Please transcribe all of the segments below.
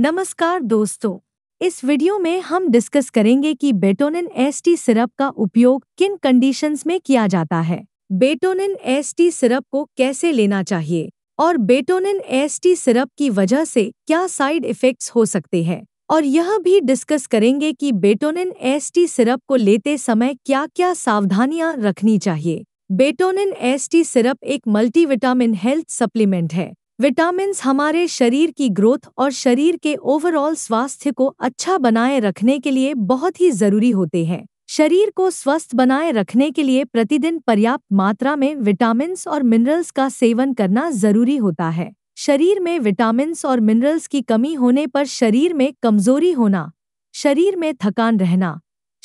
नमस्कार दोस्तों, इस वीडियो में हम डिस्कस करेंगे कि बेटोनिन एसटी सिरप का उपयोग किन कंडीशंस में किया जाता है, बेटोनिन एसटी सिरप को कैसे लेना चाहिए और बेटोनिन एसटी सिरप की वजह से क्या साइड इफ़ेक्ट्स हो सकते हैं। और यह भी डिस्कस करेंगे कि बेटोनिन एसटी सिरप को लेते समय क्या क्या सावधानियां रखनी चाहिए। बेटोनिन एसटी सिरप एक मल्टीविटामिन हेल्थ सप्लीमेंट है। विटामिन्स हमारे शरीर की ग्रोथ और शरीर के ओवरऑल स्वास्थ्य को अच्छा बनाए रखने के लिए बहुत ही ज़रूरी होते हैं। शरीर को स्वस्थ बनाए रखने के लिए प्रतिदिन पर्याप्त मात्रा में विटामिन्स और मिनरल्स का सेवन करना ज़रूरी होता है। शरीर में विटामिन्स और मिनरल्स की कमी होने पर शरीर में कमज़ोरी होना, शरीर में थकान रहना,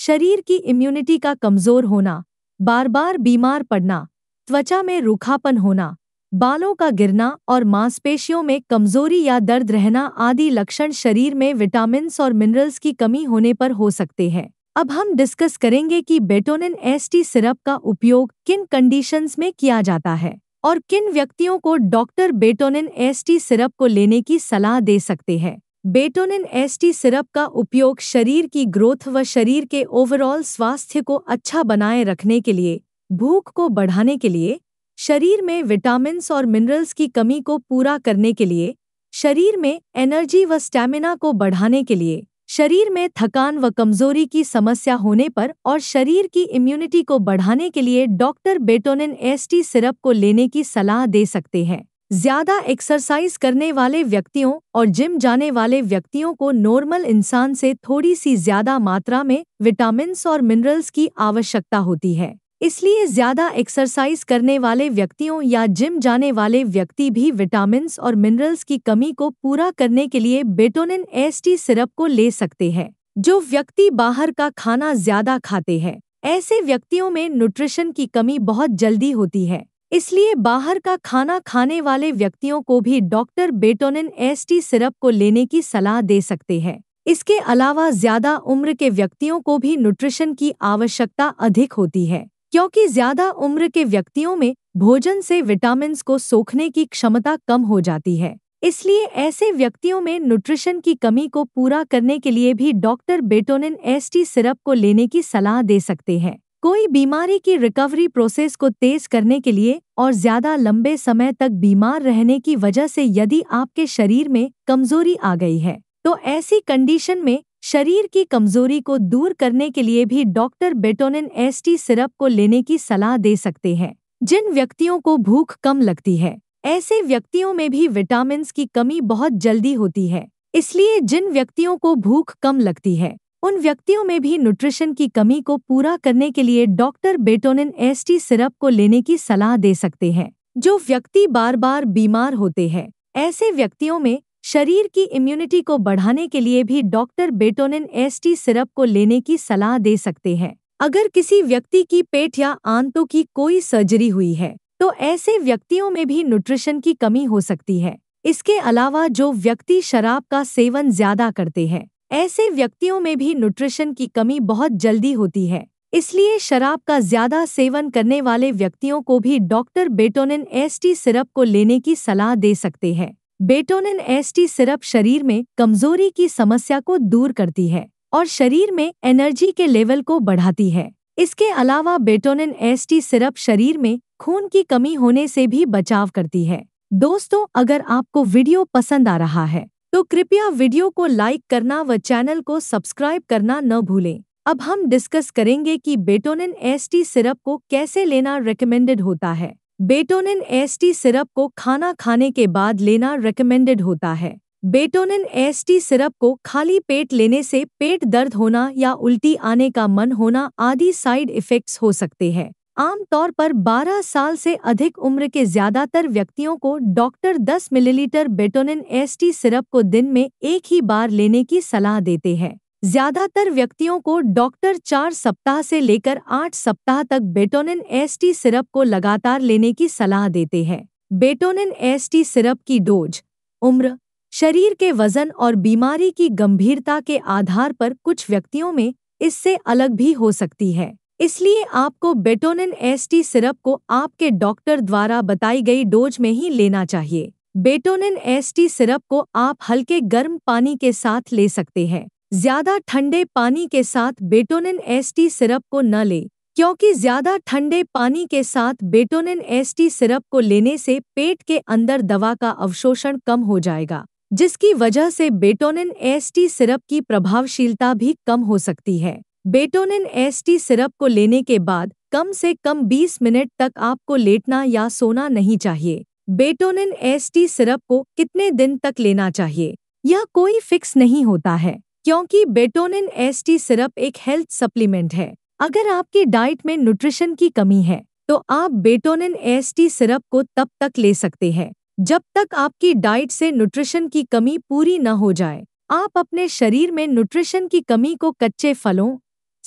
शरीर की इम्यूनिटी का कमज़ोर होना, बार बार बीमार पड़ना, त्वचा में रूखापन होना, बालों का गिरना और मांसपेशियों में कमजोरी या दर्द रहना आदि लक्षण शरीर में विटामिन्स और मिनरल्स की कमी होने पर हो सकते हैं। अब हम डिस्कस करेंगे कि बेटोनिन एसटी सिरप का उपयोग किन कंडीशंस में किया जाता है और किन व्यक्तियों को डॉक्टर बेटोनिन एसटी सिरप को लेने की सलाह दे सकते हैं। बेटोनिन एसटी सिरप का उपयोग शरीर की ग्रोथ व शरीर के ओवरऑल स्वास्थ्य को अच्छा बनाए रखने के लिए, भूख को बढ़ाने के लिए, शरीर में विटामिन्स और मिनरल्स की कमी को पूरा करने के लिए, शरीर में एनर्जी व स्टैमिना को बढ़ाने के लिए, शरीर में थकान व कमजोरी की समस्या होने पर और शरीर की इम्यूनिटी को बढ़ाने के लिए डॉक्टर बेटोनिन एसटी सिरप को लेने की सलाह दे सकते हैं। ज़्यादा एक्सरसाइज करने वाले व्यक्तियों और जिम जाने वाले व्यक्तियों को नॉर्मल इंसान से थोड़ी सी ज़्यादा मात्रा में विटामिन्स और मिनरल्स की आवश्यकता होती है, इसलिए ज़्यादा एक्सरसाइज करने वाले व्यक्तियों या जिम जाने वाले व्यक्ति भी विटामिन्स और मिनरल्स की कमी को पूरा करने के लिए बेटोनिन एसटी सिरप को ले सकते हैं। जो व्यक्ति बाहर का खाना ज़्यादा खाते हैं, ऐसे व्यक्तियों में न्यूट्रिशन की कमी बहुत जल्दी होती है, इसलिए बाहर का खाना खाने वाले व्यक्तियों को भी डॉक्टर बेटोनिन एसटी सिरप को लेने की सलाह दे सकते हैं। इसके अलावा ज़्यादा उम्र के व्यक्तियों को भी न्यूट्रिशन की आवश्यकता अधिक होती है, क्योंकि ज़्यादा उम्र के व्यक्तियों में भोजन से विटामिन्स को सोखने की क्षमता कम हो जाती है, इसलिए ऐसे व्यक्तियों में न्यूट्रिशन की कमी को पूरा करने के लिए भी डॉक्टर बेटोनिन एसटी सिरप को लेने की सलाह दे सकते हैं। कोई बीमारी की रिकवरी प्रोसेस को तेज करने के लिए और ज़्यादा लंबे समय तक बीमार रहने की वजह से यदि आपके शरीर में कमजोरी आ गई है, तो ऐसी कंडीशन में शरीर की कमजोरी को दूर करने के लिए भी डॉक्टर बेटोनिन एसटी सिरप को लेने की सलाह दे सकते हैं। जिन व्यक्तियों को भूख कम लगती है, ऐसे व्यक्तियों में भी विटामिन्स की कमी बहुत जल्दी होती है, इसलिए जिन व्यक्तियों को भूख कम लगती है, उन व्यक्तियों में भी न्यूट्रिशन की कमी को पूरा करने के लिए डॉक्टर बेटोनिन एसटी सिरप को लेने की सलाह दे सकते हैं। जो व्यक्ति बार बार बीमार होते हैं, ऐसे व्यक्तियों में शरीर की इम्यूनिटी को बढ़ाने के लिए भी डॉक्टर बेटोनिन एसटी सिरप को लेने की सलाह दे सकते हैं। अगर किसी व्यक्ति की पेट या आंतों की कोई सर्जरी हुई है, तो ऐसे व्यक्तियों में भी न्यूट्रिशन की कमी हो सकती है। इसके अलावा जो व्यक्ति शराब का सेवन ज़्यादा करते हैं, ऐसे व्यक्तियों में भी न्यूट्रिशन की कमी बहुत जल्दी होती है, इसलिए शराब का ज़्यादा सेवन करने वाले व्यक्तियों को भी डॉक्टर बेटोनिन एसटी सिरप को लेने की सलाह दे सकते हैं। बेटोनिन एसटी सिरप शरीर में कमजोरी की समस्या को दूर करती है और शरीर में एनर्जी के लेवल को बढ़ाती है। इसके अलावा बेटोनिन एसटी सिरप शरीर में खून की कमी होने से भी बचाव करती है। दोस्तों, अगर आपको वीडियो पसंद आ रहा है तो कृपया वीडियो को लाइक करना व चैनल को सब्सक्राइब करना न भूलें। अब हम डिस्कस करेंगे कि बेटोनिन एसटी सिरप को कैसे लेना रिकमेंडेड होता है। बेटोनिन एसटी सिरप को खाना खाने के बाद लेना रिकमेंडेड होता है। बेटोनिन एसटी सिरप को खाली पेट लेने से पेट दर्द होना या उल्टी आने का मन होना आदि साइड इफ़ेक्ट्स हो सकते हैं। आमतौर पर 12 साल से अधिक उम्र के ज़्यादातर व्यक्तियों को doctor 10 millilitre Betonin ST syrup को दिन में एक ही बार लेने की सलाह देते हैं। ज़्यादातर व्यक्तियों को डॉक्टर 4 सप्ताह से लेकर 8 सप्ताह तक बेटोनिन एसटी सिरप को लगातार लेने की सलाह देते हैं। बेटोनिन एसटी सिरप की डोज उम्र, शरीर के वजन और बीमारी की गंभीरता के आधार पर कुछ व्यक्तियों में इससे अलग भी हो सकती है, इसलिए आपको बेटोनिन एसटी सिरप को आपके डॉक्टर द्वारा बताई गई डोज में ही लेना चाहिए। बेटोनिन एएसटी सिरप को आप हल्के गर्म पानी के साथ ले सकते हैं। ज्यादा ठंडे पानी के साथ बेटोनिन एएसटी सिरप को न लें, क्योंकि ज्यादा ठंडे पानी के साथ बेटोनिन एएसटी सिरप को लेने से पेट के अंदर दवा का अवशोषण कम हो जाएगा, जिसकी वजह से बेटोनिन एएसटी सिरप की प्रभावशीलता भी कम हो सकती है। बेटोनिन एएसटी सिरप को लेने के बाद कम से कम 20 मिनट तक आपको लेटना या सोना नहीं चाहिए। बेटोनिन एएसटी सिरप को कितने दिन तक लेना चाहिए, यह कोई फिक्स नहीं होता है, क्योंकि बेटोनिन एएसटी सिरप एक हेल्थ सप्लीमेंट है। अगर आपकी डाइट में न्यूट्रिशन की कमी है तो आप बेटोनिन एएसटी सिरप को तब तक ले सकते हैं जब तक आपकी डाइट से न्यूट्रिशन की कमी पूरी न हो जाए। आप अपने शरीर में न्यूट्रिशन की कमी को कच्चे फलों,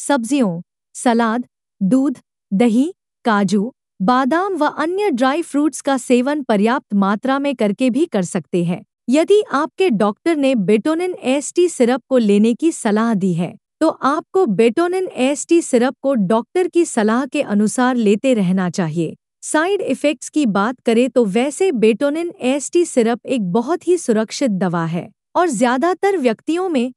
सब्जियों, सलाद, दूध, दही, काजू, बादाम व अन्य ड्राई फ्रूट्स का सेवन पर्याप्त मात्रा में करके भी कर सकते हैं। यदि आपके डॉक्टर ने बेटोनिन एएसटी सिरप को लेने की सलाह दी है तो आपको बेटोनिन एएसटी सिरप को डॉक्टर की सलाह के अनुसार लेते रहना चाहिए। साइड इफ़ेक्ट्स की बात करें तो वैसे बेटोनिन एएसटी सिरप एक बहुत ही सुरक्षित दवा है और ज़्यादातर व्यक्तियों में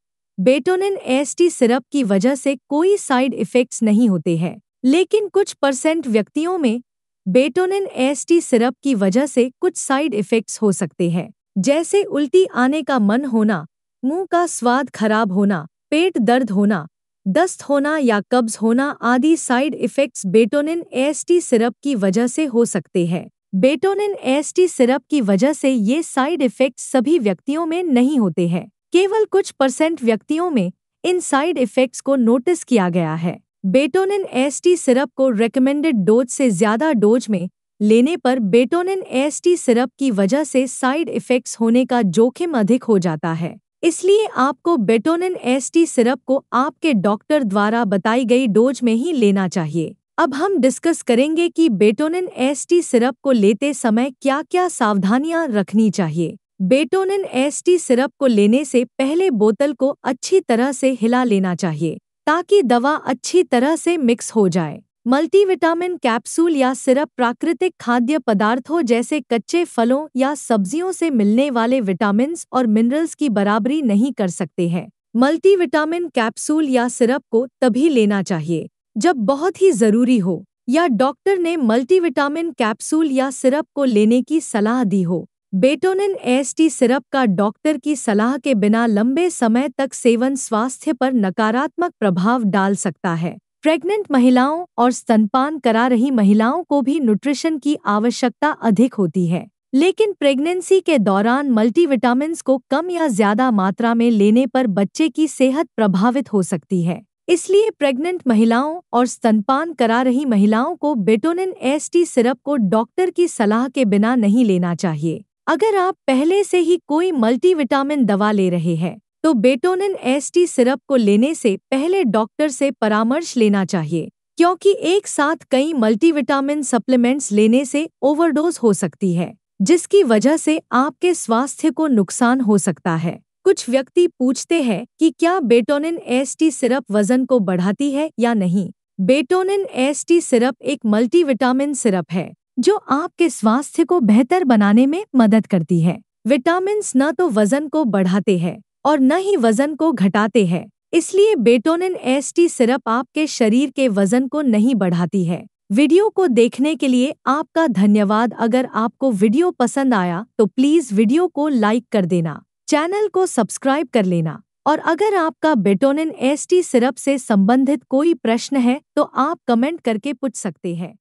बेटोनिन एएसटी सिरप की वजह से कोई साइड इफ़ेक्ट्स नहीं होते हैं, लेकिन कुछ % व्यक्तियों में बेटोनिन एएसटी सिरप की वजह से कुछ साइड इफ़ेक्ट्स हो सकते हैं, जैसे उल्टी आने का मन होना, मुँह का स्वाद खराब होना, पेट दर्द होना, दस्त होना या कब्ज होना आदि। Side effects Betonin AST syrup की वजह से हो सकते हैं। बेटोनिन एएसटी सिरप की वजह से ये साइड इफ़ेक्ट्स सभी व्यक्तियों में नहीं होते हैं, केवल कुछ % व्यक्तियों में इन साइड इफ़ेक्ट्स को नोटिस किया गया है। बेटोनिन एएसटी सिरप को रेकमेंडेड डोज से ज़्यादा डोज में लेने पर बेटोनिन एएसटी सिरप की वजह से साइड इफ़ेक्ट्स होने का जोखिम अधिक हो जाता है, इसलिए आपको बेटोनिन एएसटी सिरप को आपके डॉक्टर द्वारा बताई गई डोज में ही लेना चाहिए। अब हम डिस्कस करेंगे कि बेटोनिन एएसटी सिरप को लेते समय क्या क्या सावधानियां रखनी चाहिए। बेटोनिन एएसटी सिरप को लेने से पहले बोतल को अच्छी तरह से हिला लेना चाहिए ताकि दवा अच्छी तरह से मिक्स हो जाए। मल्टीविटामिन कैप्सूल या सिरप प्राकृतिक खाद्य पदार्थों जैसे कच्चे फलों या सब्जियों से मिलने वाले विटामिन्स और मिनरल्स की बराबरी नहीं कर सकते हैं। मल्टीविटामिन कैप्सूल या सिरप को तभी लेना चाहिए जब बहुत ही ज़रूरी हो या डॉक्टर ने मल्टीविटामिन कैप्सूल या सिरप को लेने की सलाह दी हो। बेटोनिन एएसटी सिरप का डॉक्टर की सलाह के बिना लंबे समय तक सेवन स्वास्थ्य पर नकारात्मक प्रभाव डाल सकता है। प्रेग्नेंट महिलाओं और स्तनपान करा रही महिलाओं को भी न्यूट्रिशन की आवश्यकता अधिक होती है, लेकिन प्रेगनेंसी के दौरान मल्टीविटामिन्स को कम या ज़्यादा मात्रा में लेने पर बच्चे की सेहत प्रभावित हो सकती है। इसलिए प्रेग्नेंट महिलाओं और स्तनपान करा रही महिलाओं को बेटोनिन एएसटी सिरप को डॉक्टर की सलाह के बिना नहीं लेना चाहिए। अगर आप पहले से ही कोई मल्टीविटामिन दवा ले रहे हैं तो बेटोनिन एएसटी सिरप को लेने से पहले डॉक्टर से परामर्श लेना चाहिए, क्योंकि एक साथ कई मल्टीविटामिन सप्लीमेंट्स लेने से ओवरडोज हो सकती है, जिसकी वजह से आपके स्वास्थ्य को नुकसान हो सकता है। कुछ व्यक्ति पूछते हैं कि क्या बेटोनिन एएसटी सिरप वजन को बढ़ाती है या नहीं। बेटोनिन एएसटी सिरप एक मल्टीविटामिन सिरप है जो आपके स्वास्थ्य को बेहतर बनाने में मदद करती है। विटामिन न तो वजन को बढ़ाते हैं और न ही वजन को घटाते हैं, इसलिए बेटोनिन एएसटी सिरप आपके शरीर के वजन को नहीं बढ़ाती है। वीडियो को देखने के लिए आपका धन्यवाद। अगर आपको वीडियो पसंद आया तो प्लीज़ वीडियो को लाइक कर देना, चैनल को सब्सक्राइब कर लेना, और अगर आपका बेटोनिन एएसटी सिरप से संबंधित कोई प्रश्न है तो आप कमेंट करके पूछ सकते हैं।